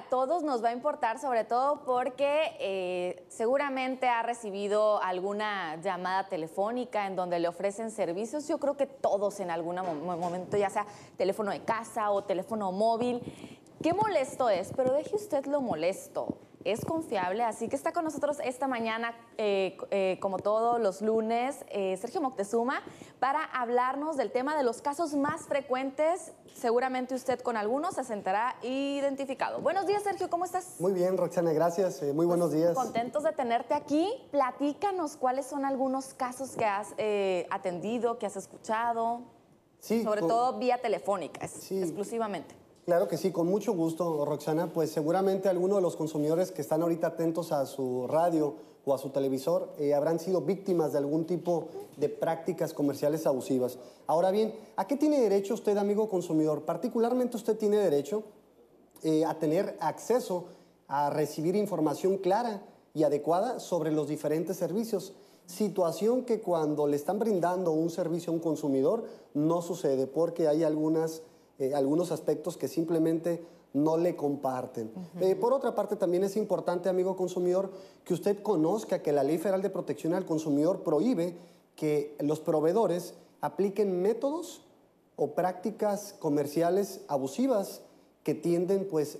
a todos nos va a importar, sobre todo porque seguramente ha recibido alguna llamada telefónica en donde le ofrecen servicios. Yo creo que todos en algún momento, ya sea teléfono de casa o teléfono móvil. Qué molesto es, pero deje usted lo molesto. Es confiable, así que está con nosotros esta mañana, como todos los lunes, Sergio Moctezuma, para hablarnos del tema de los casos más frecuentes. Seguramente usted con algunos se sentará identificado. Buenos días, Sergio, ¿cómo estás? Muy bien, Roxana, gracias. Muy buenos días. Contentos de tenerte aquí. Platícanos cuáles son algunos casos que has atendido, que has escuchado, sí, sobre todo vía telefónica, sí, exclusivamente. Claro que sí, con mucho gusto, Roxana. Pues seguramente algunos de los consumidores que están ahorita atentos a su radio o a su televisor habrán sido víctimas de algún tipo de prácticas comerciales abusivas. Ahora bien, ¿a qué tiene derecho usted, amigo consumidor? Particularmente usted tiene derecho a tener acceso a recibir información clara y adecuada sobre los diferentes servicios. Situación que cuando le están brindando un servicio a un consumidor no sucede porque hay algunos aspectos que simplemente no le comparten. Por otra parte, también es importante, amigo consumidor, que usted conozca que la Ley Federal de Protección al Consumidor prohíbe que los proveedores apliquen métodos o prácticas comerciales abusivas que tienden pues,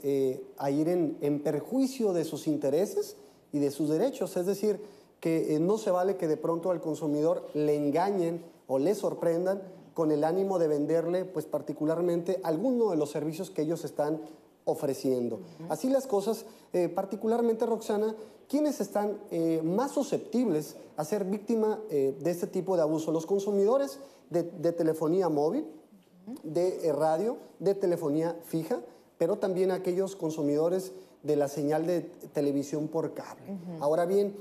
a ir en perjuicio de sus intereses y de sus derechos. Es decir, que no se vale que de pronto al consumidor le engañen o le sorprendan con el ánimo de venderle, pues particularmente, alguno de los servicios que ellos están ofreciendo. Así las cosas, particularmente, Roxana, ¿quiénes están más susceptibles a ser víctima de este tipo de abuso? Los consumidores de telefonía móvil, de radio, de telefonía fija, pero también aquellos consumidores de la señal de televisión por cable. Ahora bien,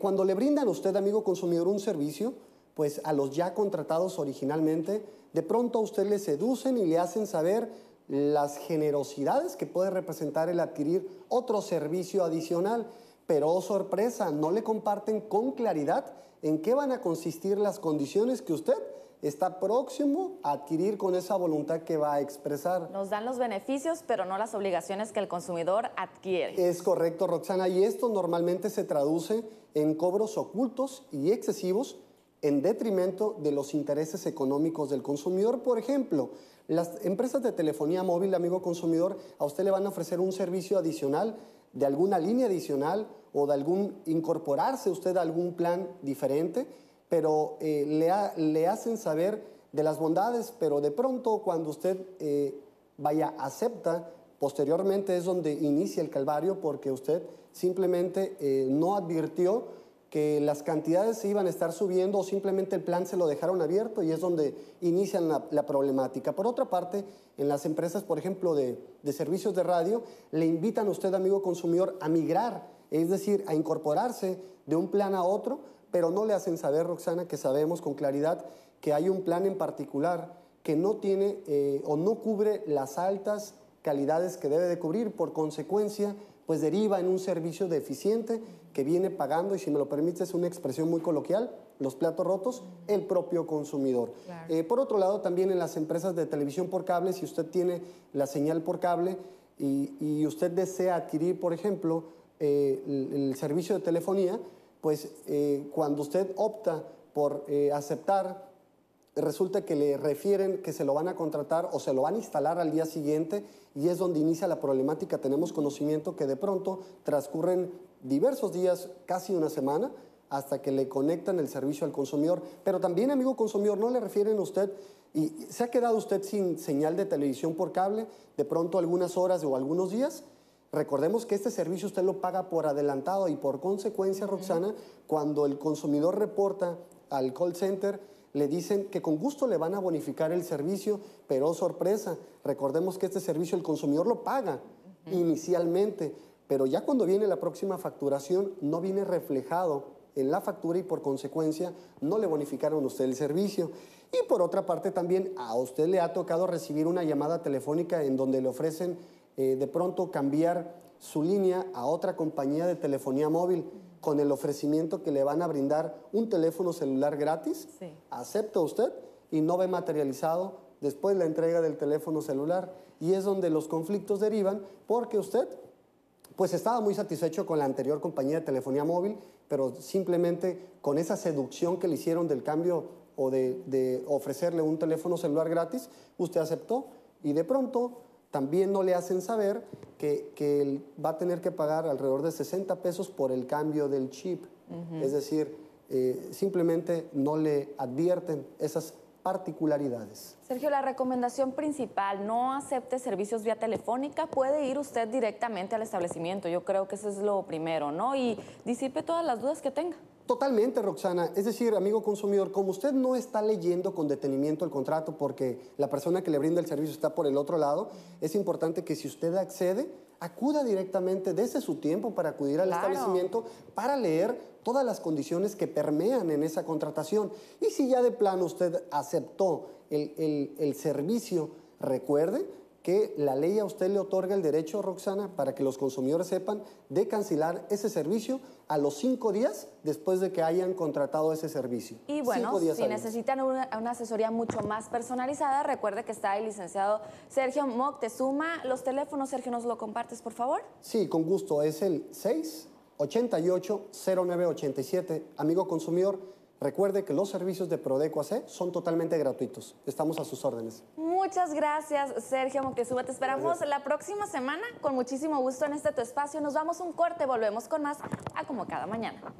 cuando le brindan a usted, amigo consumidor, un servicio, pues a los ya contratados originalmente, de pronto a usted le seducen y le hacen saber las generosidades que puede representar el adquirir otro servicio adicional. Pero, oh sorpresa, no le comparten con claridad en qué van a consistir las condiciones que usted está próximo a adquirir con esa voluntad que va a expresar. Nos dan los beneficios, pero no las obligaciones que el consumidor adquiere. Es correcto, Roxana, y esto normalmente se traduce en cobros ocultos y excesivos en detrimento de los intereses económicos del consumidor. Por ejemplo, las empresas de telefonía móvil, amigo consumidor, a usted le van a ofrecer un servicio adicional de alguna línea adicional o de algún incorporarse usted a algún plan diferente, pero le hacen saber de las bondades, pero de pronto cuando usted acepta, posteriormente es donde inicia el calvario porque usted simplemente no advirtió que las cantidades se iban a estar subiendo o simplemente el plan se lo dejaron abierto y es donde inician la problemática. Por otra parte, en las empresas, por ejemplo, de servicios de radio, le invitan a usted, amigo consumidor, a migrar, es decir, a incorporarse de un plan a otro, pero no le hacen saber, Roxana, que sabemos con claridad que hay un plan en particular que no tiene o no cubre las altas calidades que debe de cubrir. Por consecuencia, pues deriva en un servicio deficiente que viene pagando, y si me lo permite es una expresión muy coloquial, los platos rotos, el propio consumidor. Claro. Por otro lado, también en las empresas de televisión por cable, si usted tiene la señal por cable y usted desea adquirir, por ejemplo, el servicio de telefonía, pues cuando usted opta por aceptar, resulta que le refieren que se lo van a contratar o se lo van a instalar al día siguiente y es donde inicia la problemática. Tenemos conocimiento que de pronto transcurren diversos días, casi una semana, hasta que le conectan el servicio al consumidor. Pero también, amigo consumidor, no le refieren a usted y se ha quedado usted sin señal de televisión por cable, de pronto algunas horas o algunos días. Recordemos que este servicio usted lo paga por adelantado y por consecuencia, Roxana, cuando el consumidor reporta al call center, le dicen que con gusto le van a bonificar el servicio, pero oh, sorpresa, recordemos que este servicio el consumidor lo paga inicialmente, pero ya cuando viene la próxima facturación no viene reflejado en la factura y por consecuencia no le bonificaron a usted el servicio. Y por otra parte también a usted le ha tocado recibir una llamada telefónica en donde le ofrecen de pronto cambiar su línea a otra compañía de telefonía móvil con el ofrecimiento que le van a brindar un teléfono celular gratis, sí. Acepta usted y no ve materializado después la entrega del teléfono celular. y es donde los conflictos derivan, porque usted pues estaba muy satisfecho con la anterior compañía de telefonía móvil, pero simplemente con esa seducción que le hicieron del cambio o de ofrecerle un teléfono celular gratis, usted aceptó, y de pronto también no le hacen saber que va a tener que pagar alrededor de 60 pesos por el cambio del chip. Uh-huh. Es decir, simplemente no le advierten esas particularidades. Sergio, la recomendación principal, no acepte servicios vía telefónica, puede ir usted directamente al establecimiento, yo creo que eso es lo primero, ¿no? Y disipe todas las dudas que tenga. Totalmente, Roxana. Es decir, amigo consumidor, como usted no está leyendo con detenimiento el contrato porque la persona que le brinda el servicio está por el otro lado, es importante que si usted accede, acuda directamente desde su tiempo para acudir al establecimiento para leer todas las condiciones que permean en esa contratación. Y si ya de plano usted aceptó el servicio, recuerde que la ley a usted le otorga el derecho, Roxana, para que los consumidores sepan, de cancelar ese servicio a los 5 días después de que hayan contratado ese servicio. Y bueno, si necesitan una asesoría mucho más personalizada, recuerde que está el licenciado Sergio Moctezuma. Los teléfonos, Sergio, ¿nos lo compartes, por favor? Sí, con gusto. Es el 688-0987. Amigo consumidor, recuerde que los servicios de PRODECOAC son totalmente gratuitos. Estamos a sus órdenes. Muchas gracias, Sergio Moctezuma. Te esperamos la próxima semana con muchísimo gusto en este tu espacio. Nos damos un corte, volvemos con más a Como Cada Mañana.